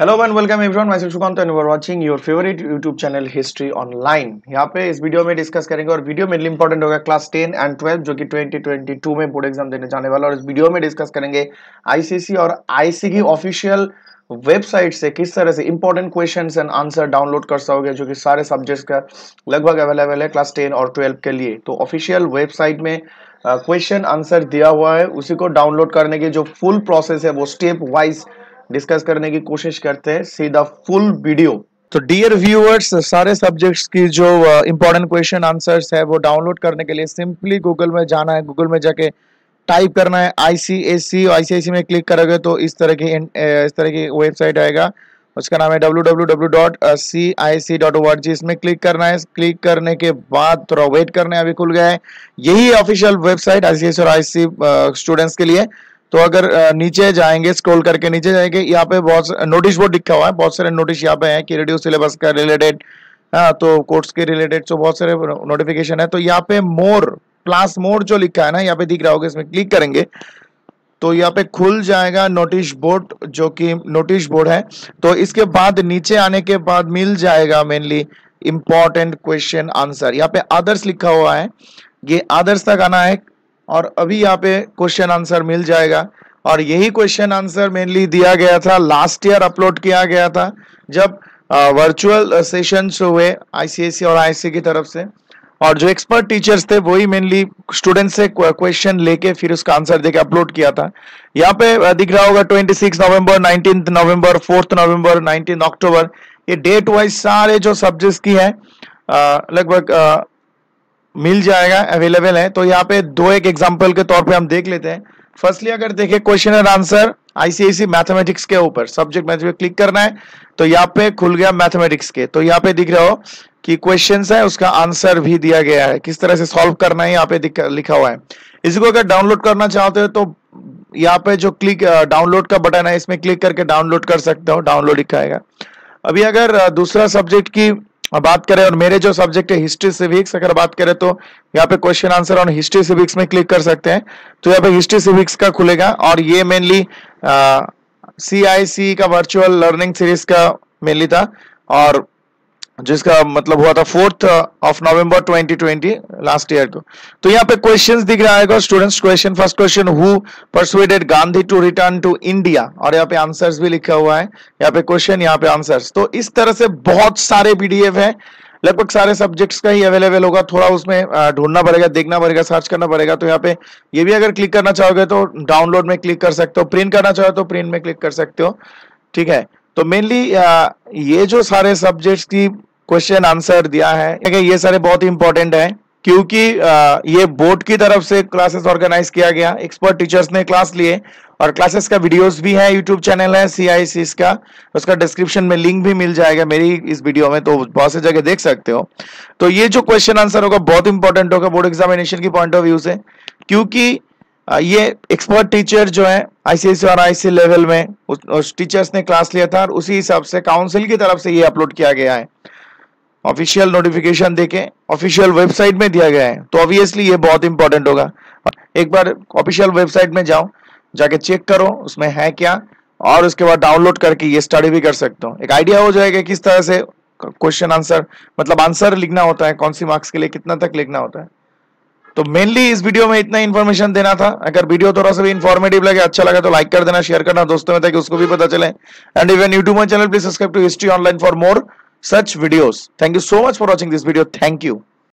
Hello and welcome everyone, myself Sukant and you are watching your favourite YouTube channel history online. यहाँ पे इस video में discuss करेंगे और वीडियो मेनली इंपॉर्टेंट होगा क्लास 10 एंड 12 जो कि 2022 में बोर्ड एग्जाम देने जाने वाला। और इस वीडियो में डिस्कस करेंगे आईसीसी और आईसी की ऑफिशियल वेबसाइट से किस तरह से important questions and answer download कर सकोगे, जो कि सारे सब्जेक्ट्स का लगभग अवेलेबल है क्लास 10 और 12 के लिए। तो ऑफिशियल वेबसाइट में क्वेश्चन आंसर दिया हुआ है, उसी को डाउनलोड करने की जो फुल प्रोसेस है वो स्टेप वाइज डिस्कस करने की कोशिश करते हैं। See the full video. तो डियर व्यूअर्स, सारे सब्जेक्ट्स की जो इंपॉर्टेंट क्वेश्चन आंसर्स है वो डाउनलोड करने के लिए सिंपली गूगल में जाना है। गूगल में जाके टाइप करना है आईसीएससी। आईसीएससी में क्लिक करोगे तो इस तरह की वेबसाइट आएगा, उसका नाम है www.cic.org। इसमें क्लिक करना है। क्लिक करने के बाद थोड़ा वेट करना है, अभी खुल गया है। यही ऑफिशियल वेबसाइट आईसीएससी और आईसी स्टूडेंट्स के लिए। तो अगर नीचे जाएंगे, स्क्रॉल करके नीचे जाएंगे, यहाँ पे बहुत नोटिस बोर्ड लिखा हुआ है। बहुत सारे नोटिस यहाँ पे हैं कि रेडियो सिलेबस का रिलेटेड, हाँ तो कोर्स के रिलेटेड, तो बहुत सारे नोटिफिकेशन है। तो यहाँ पे मोर प्लस मोर जो लिखा है ना, यहाँ पे दिख रहा होगा, इसमें क्लिक करेंगे तो यहाँ पे खुल जाएगा नोटिस बोर्ड, जो कि नोटिस बोर्ड है। तो इसके बाद नीचे आने के बाद मिल जाएगा मेनली इंपॉर्टेंट क्वेश्चन आंसर। यहाँ पे आदर्श लिखा हुआ है, ये आदर्श तक आना है और अभी यहाँ पे क्वेश्चन आंसर मिल जाएगा। और यही क्वेश्चन आंसर मेनली दिया गया था, लास्ट ईयर अपलोड किया गया था जब वर्चुअल सेशंस हुए आईसीएसई और आईसी की तरफ से। और जो एक्सपर्ट टीचर्स थे वही मेनली स्टूडेंट से क्वेश्चन लेके फिर उसका आंसर देके अपलोड किया था। यहाँ पे दिख रहा होगा 26 नवंबर, 19 नवम्बर, 4 नवम्बर, 19 अक्टूबर। ये डेट वाइज सारे जो सब्जेक्ट्स की है लगभग मिल जाएगा, अवेलेबल है। तो यहाँ पे दो एक एग्जांपल के तौर पे हम देख लेते हैं। फर्स्टली अगर देखें question and answer ICSE mathematics के ऊपर, सब्जेक्ट मैथमेटिक्स पे क्लिक करना है तो यहाँ पे खुल गया मैथमेटिक्स के। तो यहाँ पे दिख रहा हो कि क्वेश्चंस है, उसका आंसर भी दिया गया है, किस तरह से सॉल्व करना है यहाँ पे लिखा हुआ है। इसी को अगर डाउनलोड करना चाहते हो तो यहाँ पे जो क्लिक डाउनलोड का बटन है, इसमें क्लिक करके डाउनलोड कर सकते हो, डाउनलोड दिखाएगा। अभी अगर दूसरा सब्जेक्ट की बात करें और मेरे जो सब्जेक्ट है हिस्ट्री सिविक्स, अगर बात करें तो यहाँ पे question answer on history civics में क्लिक कर सकते हैं। तो यहाँ पे हिस्ट्री सिविक्स का खुलेगा और ये मेनली सीआईसी का वर्चुअल लर्निंग सीरीज का मेनली था और जिसका मतलब हुआ था 4 नवंबर 2020 लास्ट ईयर को। तो यहाँ पे क्वेश्चंस दिख रहा है students. Question first question, who persuaded Gandhi to return to India, और यहाँ पे आंसर्स भी लिखा हुआ है। यहाँ पे क्वेश्चन, यहाँ पे आंसर्स। तो इस तरह से बहुत सारे पीडीएफ है, लगभग सारे सब्जेक्ट्स का ही अवेलेबल होगा। थोड़ा उसमें ढूंढना पड़ेगा, देखना पड़ेगा, सर्च करना पड़ेगा। तो यहाँ पे ये भी अगर क्लिक करना चाहोगे तो डाउनलोड में क्लिक कर सकते हो, प्रिंट करना चाहो तो प्रिंट में क्लिक कर सकते हो, ठीक है। तो मेनली ये जो सारे सब्जेक्ट्स की क्वेश्चन आंसर दिया है, ये सारे बहुत ही इंपॉर्टेंट है क्योंकि ये बोर्ड की तरफ से क्लासेस ऑर्गेनाइज किया गया। एक्सपर्ट टीचर्स ने क्लास लिए और क्लासेस का वीडियोस भी है, यूट्यूब चैनल है सीआईसी का, उसका डिस्क्रिप्शन में लिंक भी मिल जाएगा मेरी इस वीडियो में, तो बहुत से जगह देख सकते हो। तो ये जो क्वेश्चन आंसर होगा बहुत इंपॉर्टेंट होगा बोर्ड एग्जामिनेशन की पॉइंट ऑफ व्यू से, क्योंकि ये एक्सपर्ट टीचर जो है आईसीएसई और आईसी लेवल में उस टीचर्स ने क्लास लिया था और उसी हिसाब से काउंसिल की तरफ से ये अपलोड किया गया है। ऑफिशियल नोटिफिकेशन देखें, ऑफिशियल वेबसाइट में दिया गया है, तो ऑब्वियसली ये बहुत इंपॉर्टेंट होगा। एक बार ऑफिशियल वेबसाइट में जाओ, जाके चेक करो उसमें है क्या, और उसके बाद डाउनलोड करके ये स्टडी भी कर सकते हो। एक आइडिया हो जाएगा किस तरह से क्वेश्चन आंसर, मतलब आंसर लिखना होता है, कौन सी मार्क्स के लिए कितना तक लिखना होता है। तो मेनली इस वीडियो में इतना इन्फॉर्मेशन देना था। अगर वीडियो थोड़ा सा भी इन्फॉर्मेटिव लगे, अच्छा लगा तो लाइक कर देना, शेयर करना दोस्तों में ताकि उसको भी पता चले। And even YouTube my channel, please subscribe to history online for more such videos. Thank you so much for watching this video. Thank you.